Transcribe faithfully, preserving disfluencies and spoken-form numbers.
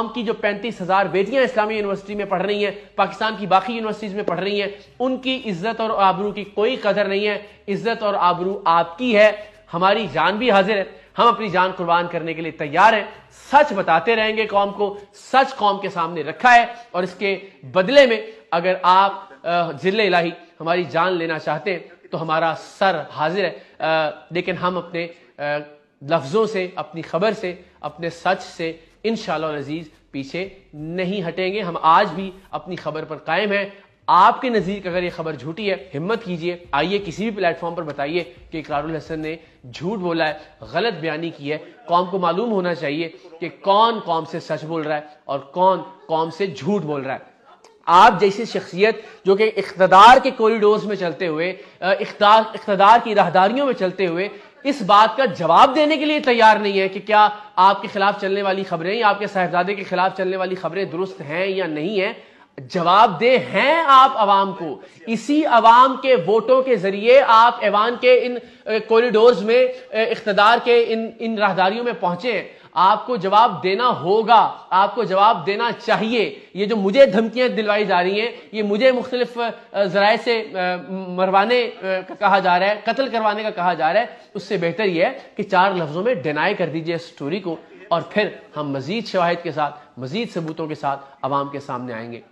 की जो पैंतीस हजार बेटियां इस्लामी यूनिवर्सिटी में पढ़ रही हैं, पाकिस्तान की बाकी यूनिवर्सिटीज में पढ़ रही हैं, उनकी इज्जत और आबरू की कोई कदर नहीं है। इज्जत और आबरू आपकी है, हमारी जान भी हाजिर है, हम अपनी जान कुर्बान करने के लिए तैयार हैं। सच बताते रहेंगे कौम को, सच कौम के सामने रखा है और इसके बदले में अगर आप जिल्ले इलाही हमारी जान लेना चाहते हैं तो हमारा सर हाजिर है। आ, लेकिन हम अपने आ, लफ्जों से, अपनी खबर से, अपने सच से इंशाअल्लाह अज़ीज़ पीछे नहीं हटेंगे। हम आज भी अपनी खबर पर कायम हैं। आपके नज़दीक अगर ये खबर झूठी है, हिम्मत कीजिए, आइए किसी भी प्लेटफॉर्म पर बताइए कि इकरारुल हसन ने झूठ बोला है, गलत बयानी की है। कौम को मालूम होना चाहिए कि कौन कौम से सच बोल रहा है और कौन कौम से झूठ बोल रहा है। आप जैसी शख्सियत जो कि इख्तदार के कॉरिडोर्स में चलते हुए, इख्तदार की राहदारियों में चलते हुए इस बात का जवाब देने के लिए तैयार नहीं है कि क्या आपके खिलाफ चलने वाली खबरें या आपके साहिबजादे के खिलाफ चलने वाली खबरें दुरुस्त हैं या नहीं है। जवाब दे हैं आप अवाम को, इसी अवाम के वोटों के जरिए आप ऐवान के इन कॉरिडोर्स में, इख्तदार के इन इन राहदारियों में पहुंचे हैं। आपको जवाब देना होगा, आपको जवाब देना चाहिए। ये जो मुझे धमकियां दिलवाई जा रही हैं, ये मुझे मुख्तलिफ जराए से मरवाने का कहा जा रहा है, कत्ल करवाने का कहा जा रहा है, उससे बेहतर यह है कि चार लफ्जों में डिनाई कर दीजिए इस स्टोरी को और फिर हम मजीद शवाहिद के साथ, मजीद सबूतों के साथ अवाम के सामने आएंगे।